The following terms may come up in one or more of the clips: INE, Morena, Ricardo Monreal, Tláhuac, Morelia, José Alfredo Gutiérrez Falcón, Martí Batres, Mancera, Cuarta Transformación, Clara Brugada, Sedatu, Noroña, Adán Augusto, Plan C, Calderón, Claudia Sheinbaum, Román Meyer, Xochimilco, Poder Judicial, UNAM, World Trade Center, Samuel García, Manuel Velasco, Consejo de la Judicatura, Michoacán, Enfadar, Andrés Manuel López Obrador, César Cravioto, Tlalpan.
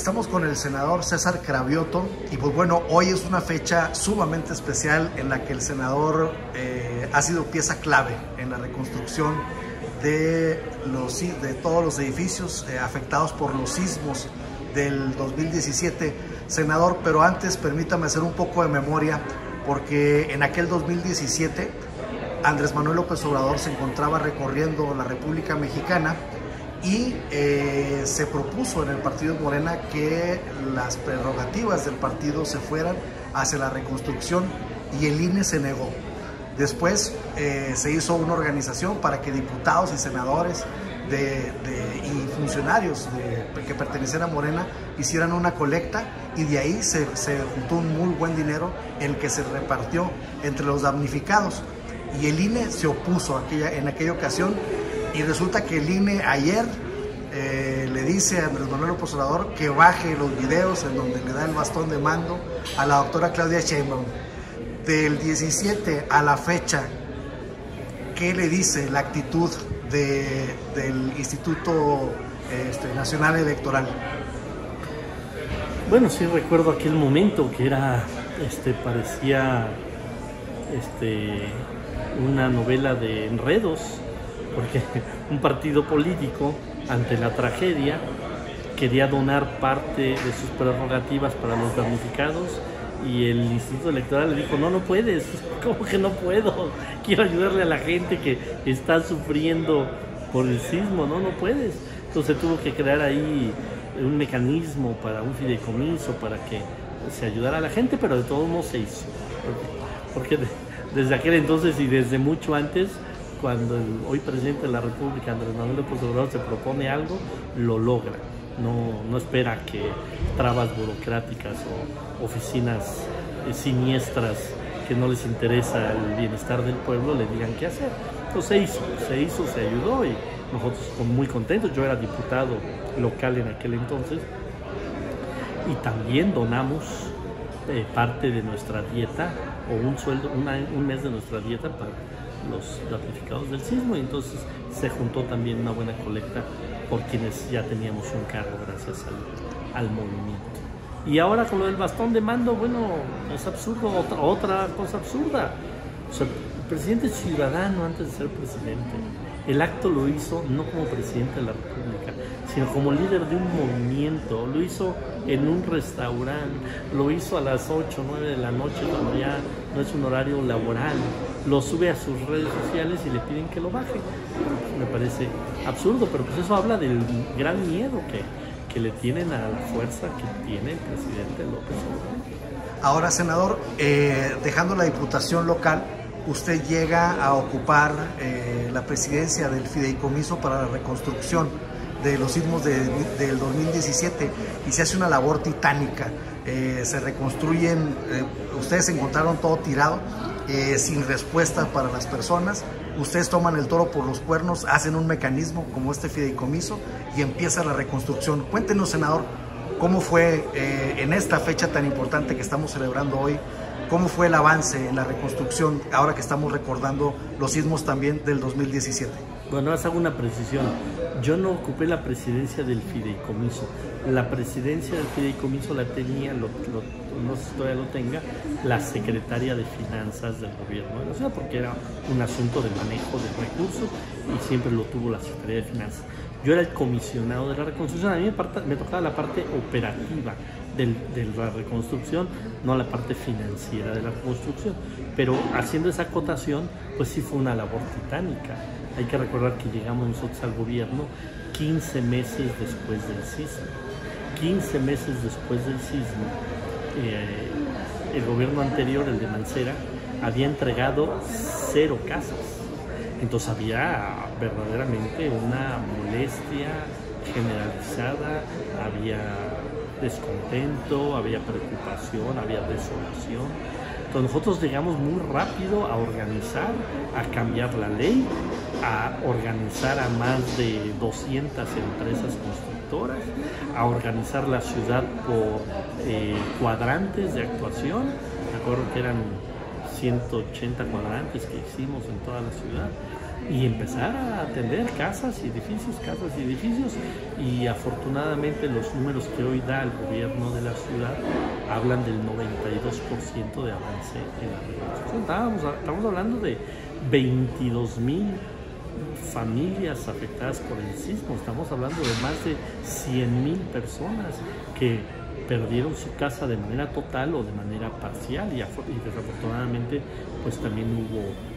Estamos con el senador César Cravioto y pues bueno, hoy es una fecha sumamente especial en la que el senador ha sido pieza clave en la reconstrucción de todos los edificios afectados por los sismos del 2017. Senador, pero antes permítame hacer un poco de memoria, porque en aquel 2017 Andrés Manuel López Obrador se encontraba recorriendo la República Mexicana y se propuso en el partido Morena que las prerrogativas del partido se fueran hacia la reconstrucción y el INE se negó. Después se hizo una organización para que diputados y senadores y funcionarios que pertenecían a Morena hicieran una colecta, y de ahí se juntó un muy buen dinero, el que se repartió entre los damnificados, y el INE se opuso en aquella ocasión. Y resulta que el INE ayer le dice a Andrés Manuel López Obrador que baje los videos en donde le da el bastón de mando a la doctora Claudia Sheinbaum. Del 17 a la fecha, ¿qué le dice la actitud del Instituto Nacional Electoral? Bueno, sí recuerdo aquel momento que era, parecía una novela de enredos, porque un partido político, ante la tragedia, quería donar parte de sus prerrogativas para los damnificados, y el Instituto Electoral le dijo: no, no puedes. ¿Cómo que no puedo? Quiero ayudarle a la gente que está sufriendo por el sismo. No, no puedes. Entonces tuvo que crear ahí un mecanismo para un fideicomiso para que se ayudara a la gente, pero de todos modos se hizo, porque desde aquel entonces y desde mucho antes, cuando el hoy presidente de la República, Andrés Manuel López Obrador, se propone algo, lo logra. No espera que trabas burocráticas o oficinas siniestras que no les interesa el bienestar del pueblo le digan qué hacer. Entonces se hizo, se ayudó, y nosotros muy contentos. Yo era diputado local en aquel entonces y también donamos parte de nuestra dieta o un sueldo, un mes de nuestra dieta para los damnificados del sismo, y entonces se juntó también una buena colecta por quienes ya teníamos un cargo gracias al movimiento. Y ahora con lo del bastón de mando, bueno, es absurdo, otra cosa absurda. O sea, el presidente es ciudadano antes de ser presidente. El acto lo hizo no como presidente de la República, sino como líder de un movimiento. Lo hizo en un restaurante, lo hizo a las 8, 9 de la noche, cuando ya no es un horario laboral. Lo sube a sus redes sociales y le piden que lo baje. Me parece absurdo, pero pues eso habla del gran miedo que le tienen a la fuerza que tiene el presidente López Obrador. Ahora, senador, dejando la diputación local, usted llega a ocupar la presidencia del Fideicomiso para la Reconstrucción de los sismos del 2017, y se hace una labor titánica. Se reconstruyen, ustedes encontraron todo tirado, sin respuesta para las personas. Ustedes toman el toro por los cuernos, hacen un mecanismo como este fideicomiso y empieza la reconstrucción. Cuéntenos, senador, cómo fue en esta fecha tan importante que estamos celebrando hoy, cómo fue el avance en la reconstrucción, ahora que estamos recordando los sismos también del 2017. Bueno, hago una precisión. Yo no ocupé la presidencia del fideicomiso. La presidencia del fideicomiso la tenía, no sé si todavía lo tenga, la secretaria de Finanzas del gobierno de la ciudad, porque era un asunto de manejo de recursos y siempre lo tuvo la Secretaría de Finanzas. Yo era el comisionado de la reconstrucción. A mí me tocaba la parte operativa de la reconstrucción, no la parte financiera de la reconstrucción. Pero haciendo esa acotación, pues sí fue una labor titánica. Hay que recordar que llegamos nosotros al gobierno 15 meses después del sismo. 15 meses después del sismo, el gobierno anterior, el de Mancera, había entregado 0 casas. Entonces había verdaderamente una molestia generalizada, había descontento, había preocupación, había desolación. Entonces nosotros llegamos muy rápido a organizar, a cambiar la ley, a organizar a más de 200 empresas constructoras, a organizar la ciudad por cuadrantes de actuación. Me acuerdo que eran 180 cuadrantes que hicimos en toda la ciudad, y empezar a atender casas y edificios, y afortunadamente los números que hoy da el gobierno de la ciudad hablan del 92% de avance en la reconstrucción. Estamos hablando de 22,000 familias afectadas por el sismo, estamos hablando de más de 100,000 personas que perdieron su casa de manera total o de manera parcial, y desafortunadamente pues también hubo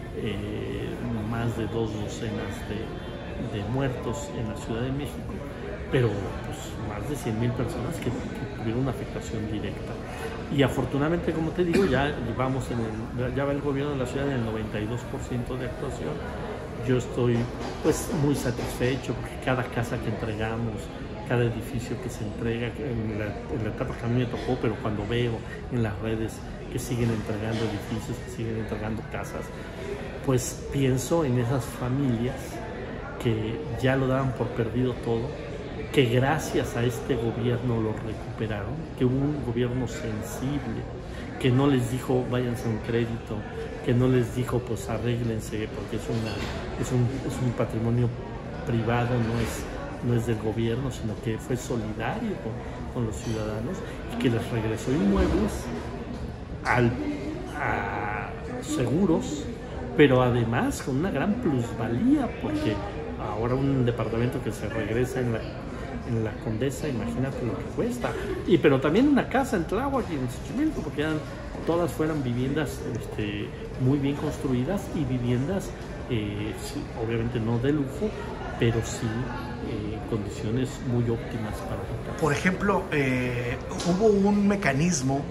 más de 2 docenas de muertos en la Ciudad de México, pero pues, más de 100,000 personas que tuvieron una afectación directa. Y afortunadamente, como te digo, ya va el gobierno de la ciudad en el 92% de actuación. Yo estoy pues muy satisfecho porque cada casa que entregamos, cada edificio que se entrega, en la etapa que a mí me tocó, pero cuando veo en las redes que siguen entregando edificios, que siguen entregando casas, pues pienso en esas familias que ya lo daban por perdido todo, que gracias a este gobierno lo recuperaron, que hubo un gobierno sensible, que no les dijo váyanse a un crédito, que no les dijo pues arréglense porque es un patrimonio privado, no es del gobierno, sino que fue solidario con los ciudadanos, y que les regresó inmuebles a seguros, pero además con una gran plusvalía, porque ahora un departamento que se regresa en la Condesa, imagínate lo que cuesta. Y pero también una casa en Tláhuac y en Xochimilco, porque eran, todas fueran viviendas muy bien construidas, y viviendas sí, obviamente no de lujo, pero sí condiciones muy óptimas para habitar. Por ejemplo, hubo un mecanismo,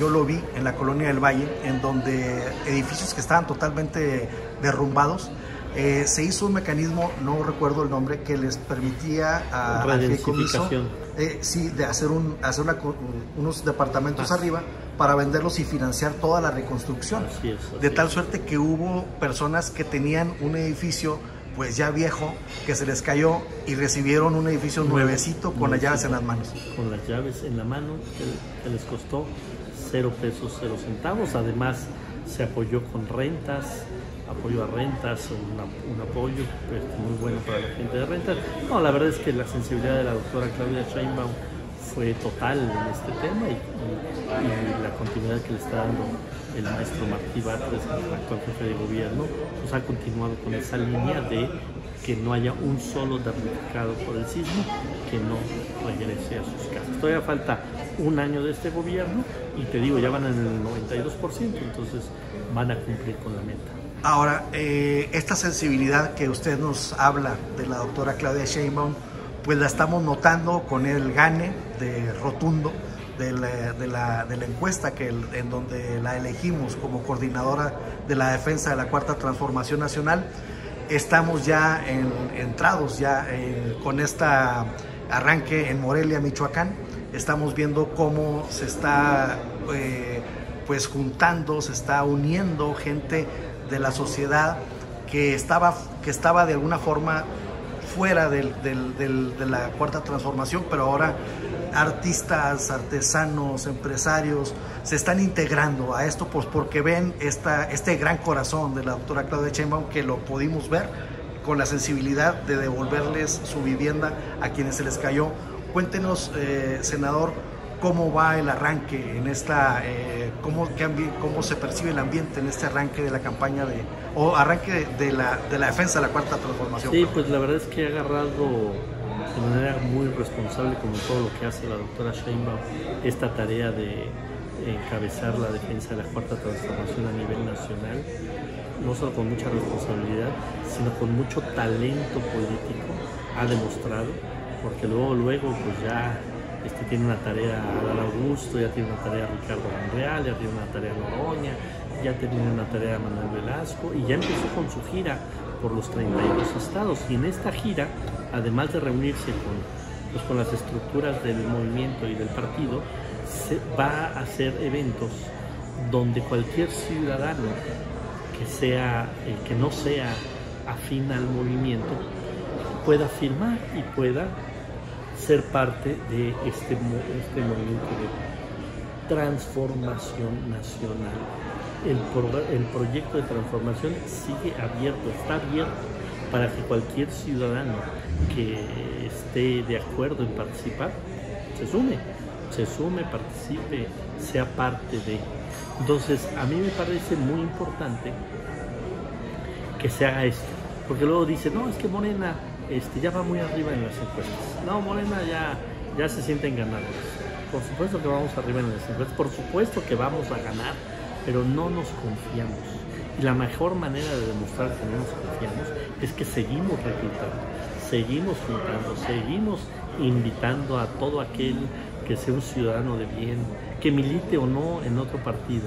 yo lo vi en la Colonia del Valle, en donde edificios que estaban totalmente derrumbados, se hizo un mecanismo, no recuerdo el nombre, que les permitía al fideicomiso de hacer unos departamentos arriba para venderlos y financiar toda la reconstrucción. Así es, de tal suerte que hubo personas que tenían un edificio pues ya viejo, que se les cayó, y recibieron un edificio nuevecito con las llaves en las manos. Con las llaves en la mano, que les costó 0 pesos 0 centavos. Además se apoyó con rentas, apoyo a rentas, un apoyo muy bueno para la gente de rentas. No, la verdad es que la sensibilidad de la doctora Claudia Sheinbaum fue total en este tema, y la continuidad que le está dando el maestro Martí Batres, el actual jefe de gobierno, pues ha continuado con esa línea de que no haya un solo damnificado por el sismo que no regrese a sus casas. Todavía falta un año de este gobierno, y te digo, ya van en el 92%, entonces van a cumplir con la meta. Ahora, esta sensibilidad que usted nos habla de la doctora Claudia Sheinbaum, pues la estamos notando con el gane de rotundo de la encuesta en donde la elegimos como coordinadora de la defensa de la Cuarta Transformación Nacional. Estamos ya entrados con este arranque en Morelia, Michoacán. Estamos viendo cómo se está pues juntando, se está uniendo gente de la sociedad que estaba de alguna forma fuera de la Cuarta Transformación, pero ahora artistas, artesanos, empresarios se están integrando a esto, pues porque ven este gran corazón de la doctora Claudia Sheinbaum, que lo pudimos ver con la sensibilidad de devolverles su vivienda a quienes se les cayó. Cuéntenos, senador, ¿cómo va el arranque en esta, cómo se percibe el ambiente en este arranque de la campaña de la defensa de la Cuarta Transformación? Sí, pues la verdad es que ha agarrado de manera muy responsable, como todo lo que hace la doctora Sheinbaum, esta tarea de encabezar la defensa de la Cuarta Transformación a nivel nacional, no solo con mucha responsabilidad, sino con mucho talento político, ha demostrado, porque luego pues ya... tiene una tarea Adán Augusto, ya tiene una tarea Ricardo Monreal, ya tiene una tarea Noroña, ya tiene una tarea Manuel Velasco, y ya empezó con su gira por los 32 estados. Y en esta gira, además de reunirse con las estructuras del movimiento y del partido, se va a hacer eventos donde cualquier ciudadano que no sea afín al movimiento pueda firmar y pueda ser parte de este movimiento de transformación nacional el proyecto de transformación sigue abierto, está abierto para que cualquier ciudadano que esté de acuerdo en participar se sume, participe, sea parte de. Entonces, a mí me parece muy importante que se haga esto, porque luego dicen, no, es que Morena ya va muy arriba en las encuestas, no, Morena ya se sienten ganadores. Por supuesto que vamos arriba en las encuestas, por supuesto que vamos a ganar, pero no nos confiamos. Y la mejor manera de demostrar que no nos confiamos es que seguimos reclutando, seguimos juntando, seguimos invitando a todo aquel que sea un ciudadano de bien, que milite o no en otro partido,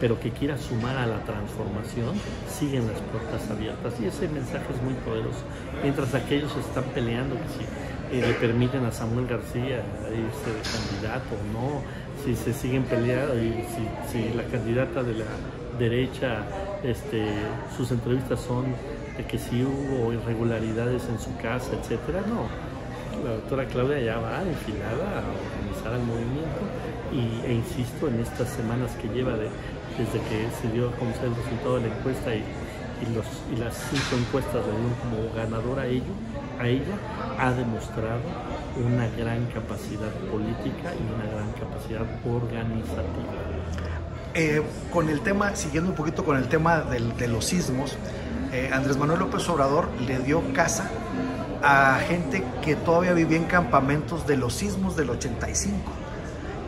pero que quiera sumar a la transformación, siguen las puertas abiertas. Y ese mensaje es muy poderoso. Mientras aquellos están peleando que si le permiten a Samuel García irse de candidato o no, si se siguen peleando, y si la candidata de la derecha, sus entrevistas son de que si hubo irregularidades en su casa, etcétera, no. La doctora Claudia ya va enfilada a organizar el movimiento e insisto, en estas semanas que lleva desde que se dio a conocer el resultado de la encuesta y las 5 encuestas le dieron como ganadora a ella, ha demostrado una gran capacidad política y una gran capacidad organizativa. Con el tema, siguiendo un poquito con el tema de los sismos, Andrés Manuel López Obrador le dio casa a gente que todavía vivía en campamentos de los sismos del 85,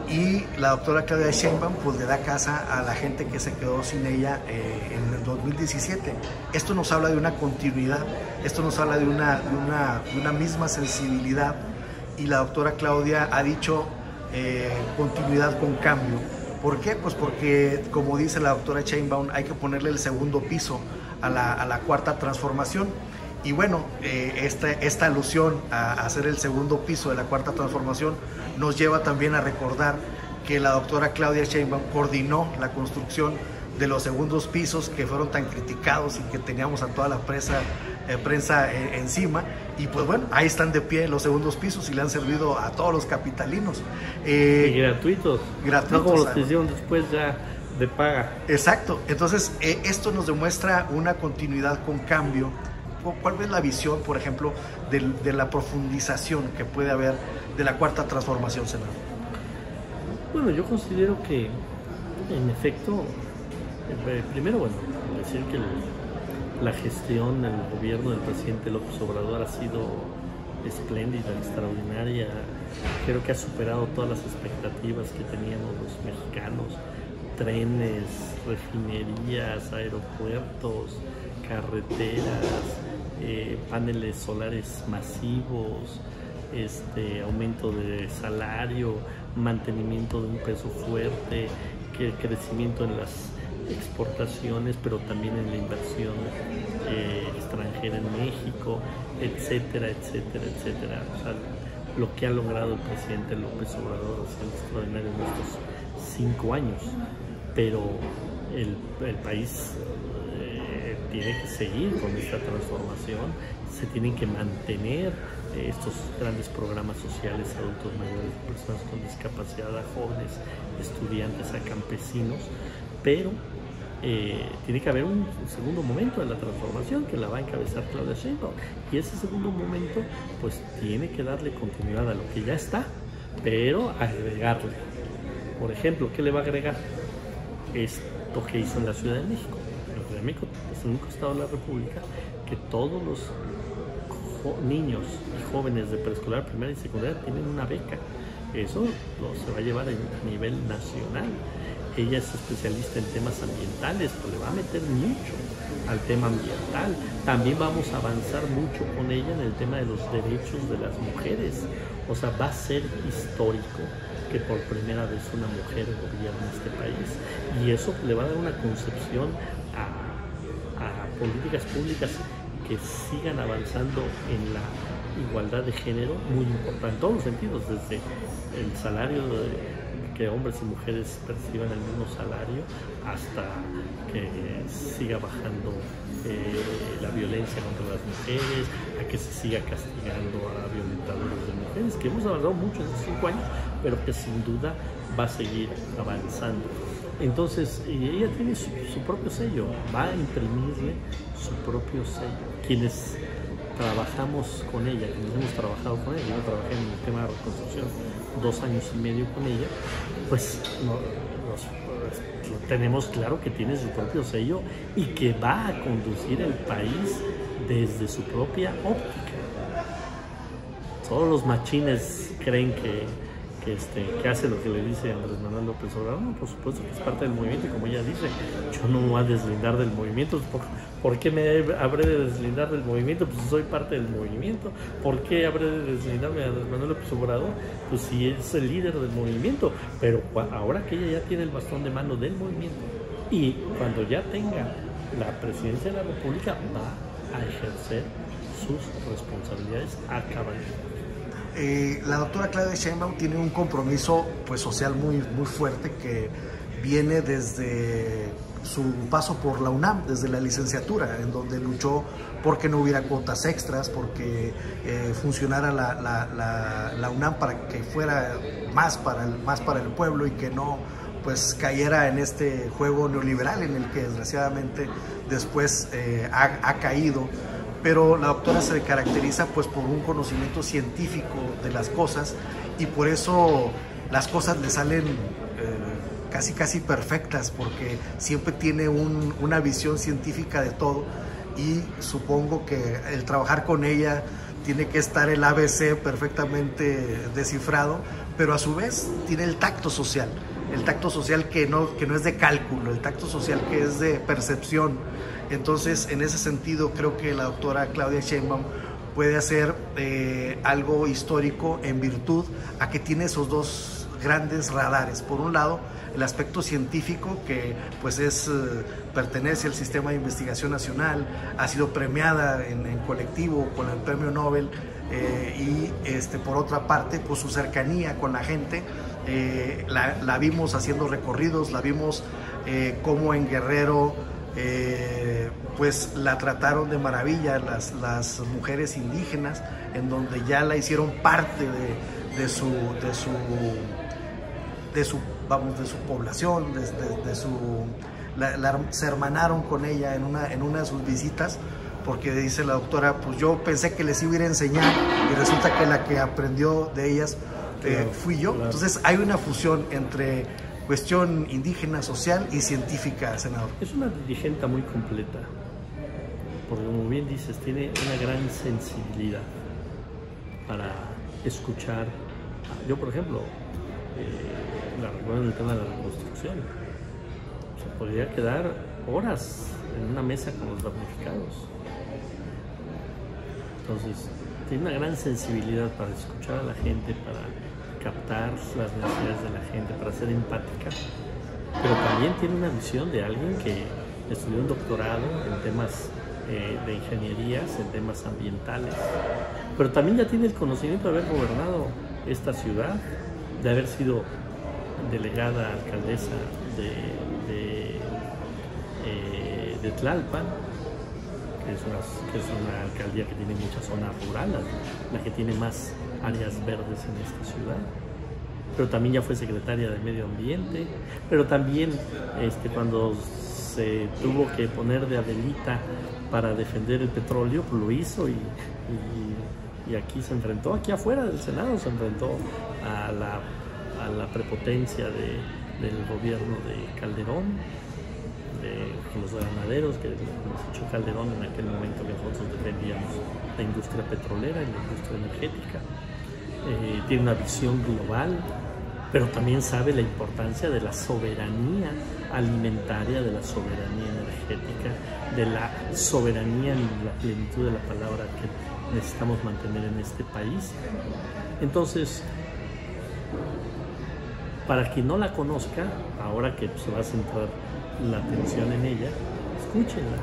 y la doctora Claudia Sheinbaum pues le da casa a la gente que se quedó sin ella en el 2017. Esto nos habla de una continuidad, esto nos habla de una misma sensibilidad, y la doctora Claudia ha dicho continuidad con cambio. ¿Por qué? Pues porque, como dice la doctora Sheinbaum, hay que ponerle el segundo piso a la Cuarta Transformación. Y bueno, esta alusión a hacer el segundo piso de la Cuarta Transformación nos lleva también a recordar que la doctora Claudia Sheinbaum coordinó la construcción de los segundos pisos que fueron tan criticados y que teníamos a toda la prensa encima. Y pues bueno, ahí están de pie los segundos pisos y le han servido a todos los capitalinos. Y gratuitos. Gratuitos. No como los que hicieron después ya de paga. Exacto. Entonces, esto nos demuestra una continuidad con cambio. ¿Cuál es la visión, por ejemplo, de la profundización que puede haber de la Cuarta Transformación, senador? Bueno, yo considero que, en efecto, primero, bueno, decir que la gestión del gobierno del presidente López Obrador ha sido espléndida, extraordinaria. Creo que ha superado todas las expectativas que teníamos los mexicanos. Trenes, refinerías, aeropuertos, carreteras, paneles solares masivos, aumento de salario, mantenimiento de un peso fuerte, crecimiento en las exportaciones, pero también en la inversión extranjera en México, etcétera, etcétera, etcétera. O sea, lo que ha logrado el presidente López Obrador ha sido extraordinario en estos 5 años, pero el país tiene que seguir con esta transformación, se tienen que mantener estos grandes programas sociales, adultos mayores, personas con discapacidad, jóvenes, estudiantes, a campesinos, pero tiene que haber un segundo momento de la transformación que la va a encabezar Claudia Sheinbaum, y ese segundo momento pues tiene que darle continuidad a lo que ya está, pero agregarle. Por ejemplo, ¿qué le va a agregar? Esto que hizo en la Ciudad de México. La Ciudad de México es el único estado de la República que todos los niños y jóvenes de preescolar, primaria y secundaria tienen una beca. Eso se va a llevar a nivel nacional. Ella es especialista en temas ambientales, pero le va a meter mucho al tema ambiental. También vamos a avanzar mucho con ella en el tema de los derechos de las mujeres. O sea, va a ser histórico que por primera vez una mujer gobierna este país. Y eso le va a dar una concepción a políticas públicas que sigan avanzando en la igualdad de género, muy importante, en todos los sentidos, desde el salario que hombres y mujeres perciban el mismo salario, hasta que siga bajando la violencia contra las mujeres, a que se siga castigando a violentadores de mujeres, que hemos hablado mucho en estos 5 años, pero que sin duda va a seguir avanzando. Entonces, ella tiene su propio sello, va a imprimirle su propio sello. Quienes trabajamos con ella, quienes hemos trabajado con ella, yo trabajé en el tema de reconstrucción 2 años y medio con ella, pues tenemos claro que tiene su propio sello y que va a conducir el país desde su propia óptica. Todos los machines creen que hace lo que le dice Andrés Manuel López Obrador. No, por supuesto que es parte del movimiento, y como ella dice, yo no me voy a deslindar del movimiento. ¿Por qué me habré de deslindar del movimiento? Pues soy parte del movimiento. ¿Por qué habré de deslindarme de Andrés Manuel López Obrador? Pues si es el líder del movimiento. Pero ahora que ella ya tiene el bastón de mano del movimiento, y cuando ya tenga la presidencia de la República, va a ejercer sus responsabilidades a cabalidad. La doctora Claudia Sheinbaum tiene un compromiso pues, social muy fuerte que viene desde su paso por la UNAM, desde la licenciatura, en donde luchó porque no hubiera cuotas extras, porque funcionara la UNAM para que fuera más para el pueblo y que no pues, cayera en este juego neoliberal en el que desgraciadamente después ha caído. Pero la doctora se caracteriza pues por un conocimiento científico de las cosas y por eso las cosas le salen casi perfectas, porque siempre tiene una visión científica de todo, y supongo que el trabajar con ella tiene que estar el ABC perfectamente descifrado, pero a su vez tiene el tacto social que no es de cálculo, el tacto social que es de percepción. Entonces, en ese sentido, creo que la doctora Claudia Sheinbaum puede hacer algo histórico en virtud a que tiene esos dos grandes radares. Por un lado, el aspecto científico, que pues pertenece al Sistema de Investigación Nacional, ha sido premiada en colectivo con el Premio Nobel, y por otra parte, pues su cercanía con la gente. La vimos haciendo recorridos, la vimos como en Guerrero, pues la trataron de maravilla las mujeres indígenas, en donde ya la hicieron parte de su población, se hermanaron con ella en una de sus visitas, porque dice la doctora, pues yo pensé que les iba a ir a enseñar y resulta que la que aprendió de ellas fui yo. Entonces hay una fusión entre cuestión indígena, social y científica, senador. Es una dirigente muy completa, porque como bien dices, tiene una gran sensibilidad para escuchar. Yo, por ejemplo, la recuerdo en el tema de la reconstrucción. Se podría quedar horas en una mesa con los damnificados. Entonces, tiene una gran sensibilidad para escuchar a la gente, para captar las necesidades de la gente, para ser empática, pero también tiene una visión de alguien que estudió un doctorado en temas de ingenierías, en temas ambientales, pero también ya tiene el conocimiento de haber gobernado esta ciudad, de haber sido delegada, alcaldesa de Tlalpan, que es una alcaldía que tiene muchas zonas rurales, la que tiene más áreas verdes en esta ciudad, pero también ya fue secretaria de Medio Ambiente, pero también cuando se tuvo que poner de Adelita para defender el petróleo, pues lo hizo, y aquí se enfrentó, aquí afuera del Senado se enfrentó a la prepotencia del gobierno de Calderón, con los granaderos que nos echó Calderón en aquel momento que nosotros defendíamos la industria petrolera y la industria energética. Tiene una visión global, pero también sabe la importancia de la soberanía alimentaria, de la soberanía energética, de la soberanía en la plenitud de la palabra que necesitamos mantener en este país. Entonces, para quien no la conozca, ahora que se va a centrar la atención en ella, escúchenla,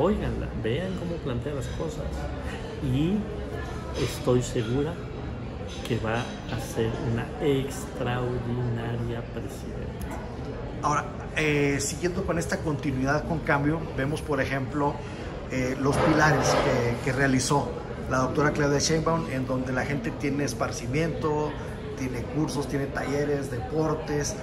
óiganla, vean cómo plantea las cosas, y estoy segura que va a ser una extraordinaria presidenta. Ahora, siguiendo con esta continuidad con cambio, vemos por ejemplo los pilares que realizó la doctora Claudia Sheinbaum, en donde la gente tiene esparcimiento, tiene cursos, tiene talleres, deportes.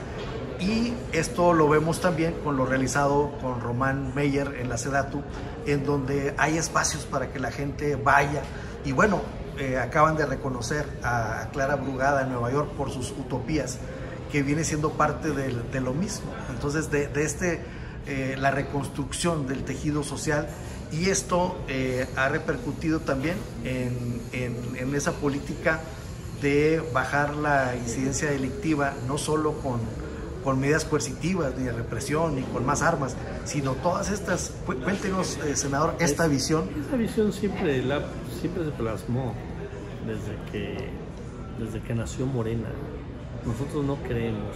Y esto lo vemos también con lo realizado con Román Meyer en la Sedatu, en donde hay espacios para que la gente vaya. Y bueno, acaban de reconocer a Clara Brugada en Nueva York por sus utopías, que viene siendo parte de lo mismo. Entonces, la reconstrucción del tejido social, y esto ha repercutido también en esa política de bajar la incidencia delictiva, no solo con medidas coercitivas, ni de represión, ni con más armas, sino todas estas. Cuéntenos, senador, esta visión. Esa visión siempre se plasmó desde que nació Morena. Nosotros no creemos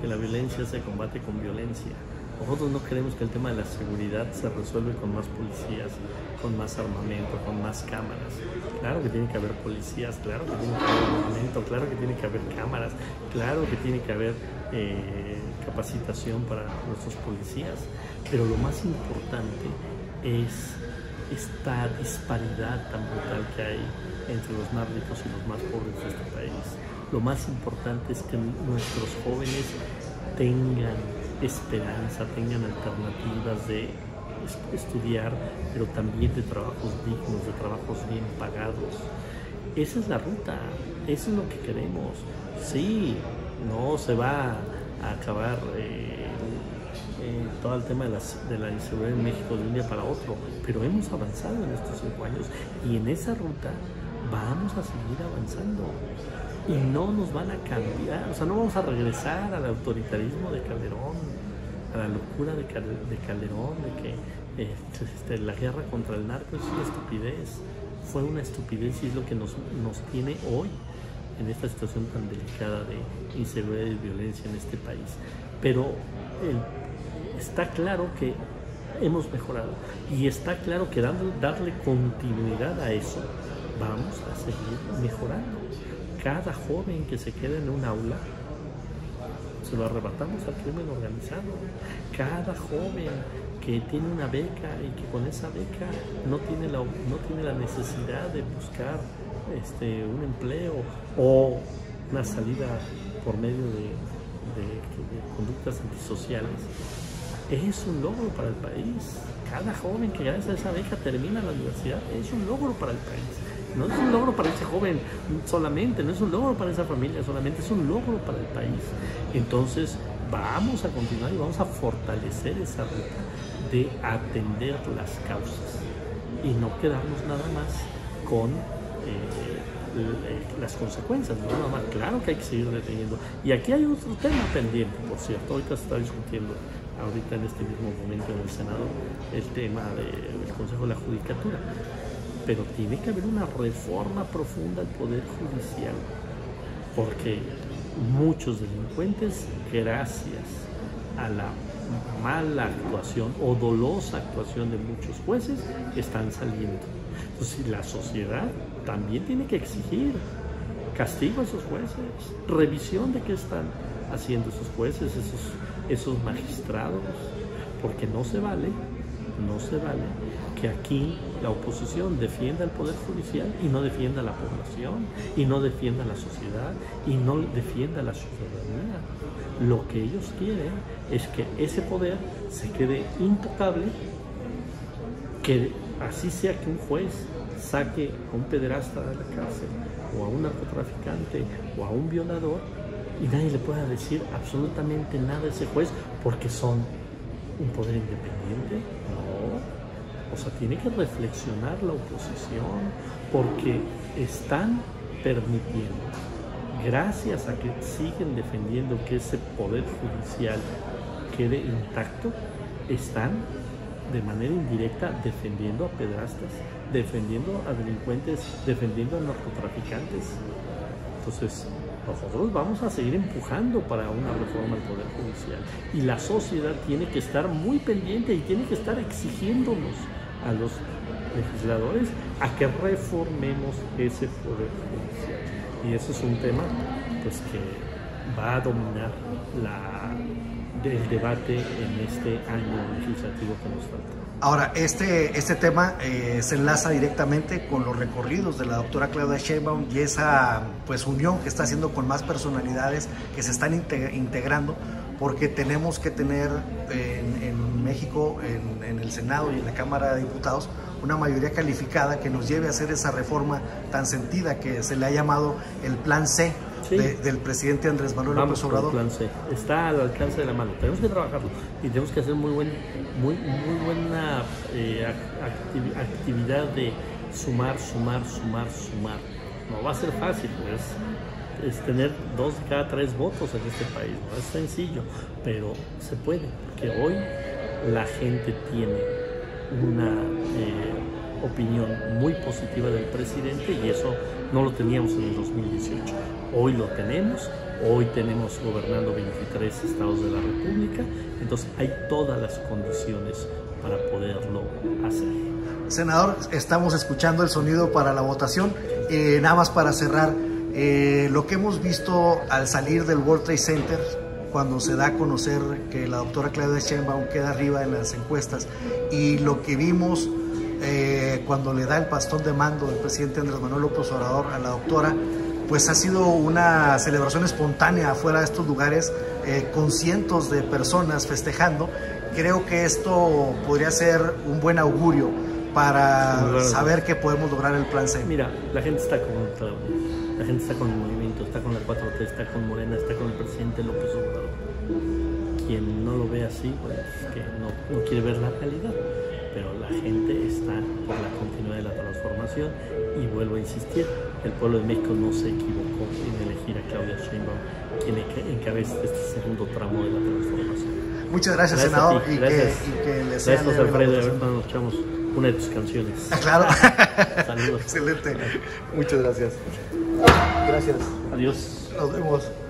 que la violencia se combate con violencia. Nosotros no creemos que el tema de la seguridad se resuelve con más policías, con más armamento, con más cámaras. Claro que tiene que haber policías, claro que tiene que haber armamento, claro que tiene que haber cámaras, claro que tiene que haber capacitación para nuestros policías. Pero lo más importante es esta disparidad tan brutal que hay entre los más ricos y los más pobres de este país. Lo más importante es que nuestros jóvenes tengan esperanza, tengan alternativas de estudiar, pero también de trabajos dignos, de trabajos bien pagados. Esa es la ruta, eso es lo que queremos. Sí, no se va a acabar todo el tema de la inseguridad en México de un día para otro, pero hemos avanzado en estos 5 años y en esa ruta vamos a seguir avanzando. Y no nos van a cambiar, o sea, no vamos a regresar al autoritarismo de Calderón, a la locura de Calderón, de que la guerra contra el narco es una estupidez. Fue una estupidez y es lo que nos tiene hoy en esta situación tan delicada de inseguridad y violencia en este país. Pero está claro que hemos mejorado y está claro que darle continuidad a eso, vamos a seguir mejorando. Cada joven que se queda en un aula, se lo arrebatamos al crimen organizado. Cada joven que tiene una beca y que con esa beca no tiene la necesidad de buscar un empleo o una salida por medio de conductas antisociales, es un logro para el país. Cada joven que gracias a esa beca termina la universidad es un logro para el país. No es un logro para ese joven solamente, no es un logro para esa familia solamente, es un logro para el país. Entonces vamos a continuar y vamos a fortalecer esa ruta de atender las causas y no quedarnos nada más con las consecuencias, ¿no? Nada más, claro que hay que seguir deteniendo. Y aquí hay otro tema pendiente, por cierto, ahorita se está discutiendo, ahorita en este mismo momento en el Senado, el tema del Consejo de la Judicatura. Pero tiene que haber una reforma profunda al Poder Judicial, porque muchos delincuentes, gracias a la mala actuación o dolosa actuación de muchos jueces, están saliendo. Entonces la sociedad también tiene que exigir castigo a esos jueces, revisión de qué están haciendo esos jueces, esos magistrados, porque no se vale que aquí la oposición defienda al Poder Judicial y no defienda a la población, y no defienda a la sociedad, y no defienda a la ciudadanía. Lo que ellos quieren es que ese poder se quede intocable, que así sea que un juez saque a un pederasta de la cárcel, o a un narcotraficante, o a un violador, y nadie le pueda decir absolutamente nada a ese juez, porque son un poder independiente. O sea, tiene que reflexionar la oposición, porque están permitiendo, gracias a que siguen defendiendo que ese Poder Judicial quede intacto, están de manera indirecta defendiendo a pedrastas, defendiendo a delincuentes, defendiendo a narcotraficantes. Entonces, nosotros vamos a seguir empujando para una reforma al Poder Judicial y la sociedad tiene que estar muy pendiente y tiene que estar exigiéndonos a los legisladores a que reformemos ese Poder Judicial. Y eso es un tema pues que va a dominar el debate en este año legislativo que nos falta. Ahora, este tema se enlaza directamente con los recorridos de la doctora Claudia Sheinbaum y esa pues unión que está haciendo con más personalidades que se están integrando porque tenemos que tener en México, en el Senado y en la Cámara de Diputados, una mayoría calificada que nos lleve a hacer esa reforma tan sentida que se le ha llamado el Plan C. Sí. Del presidente Andrés Manuel López Obrador. Plan C. Está al alcance de la mano. Tenemos que trabajarlo y tenemos que hacer muy buena actividad de sumar. No va a ser fácil, pues, es tener 2 de cada 3 votos en este país. No es sencillo, pero se puede, porque hoy la gente tiene una opinión muy positiva del presidente, y eso no lo teníamos en el 2018. Hoy lo tenemos, hoy tenemos gobernando 23 estados de la República, entonces hay todas las condiciones para poderlo hacer. Senador, estamos escuchando el sonido para la votación. Nada más para cerrar, lo que hemos visto al salir del World Trade Center, cuando se da a conocer que la doctora Claudia Sheinbaum queda arriba en las encuestas, y lo que vimos cuando le da el bastón de mando del presidente Andrés Manuel López Obrador a la doctora, pues ha sido una celebración espontánea afuera de estos lugares, con cientos de personas festejando. Creo que esto podría ser un buen augurio para saber que podemos lograr el Plan C. Mira, la gente está con Claudia, la gente está con el movimiento, está con la 4T, está con Morena, está con el presidente López Obrador. Quien no lo ve así, pues que no quiere ver la realidad. Pero la gente está por la continuidad de la transformación, y vuelvo a insistir, el pueblo de México no se equivocó en elegir a Claudia Sheinbaum, quien encabeza este segundo tramo de la transformación. Muchas gracias, senador, y que les sea leve. Gracias, Alfredo, y ahorita nos echamos una de tus canciones. Claro. Saludos. Excelente. Muchas gracias. Gracias. Adiós. Nos vemos.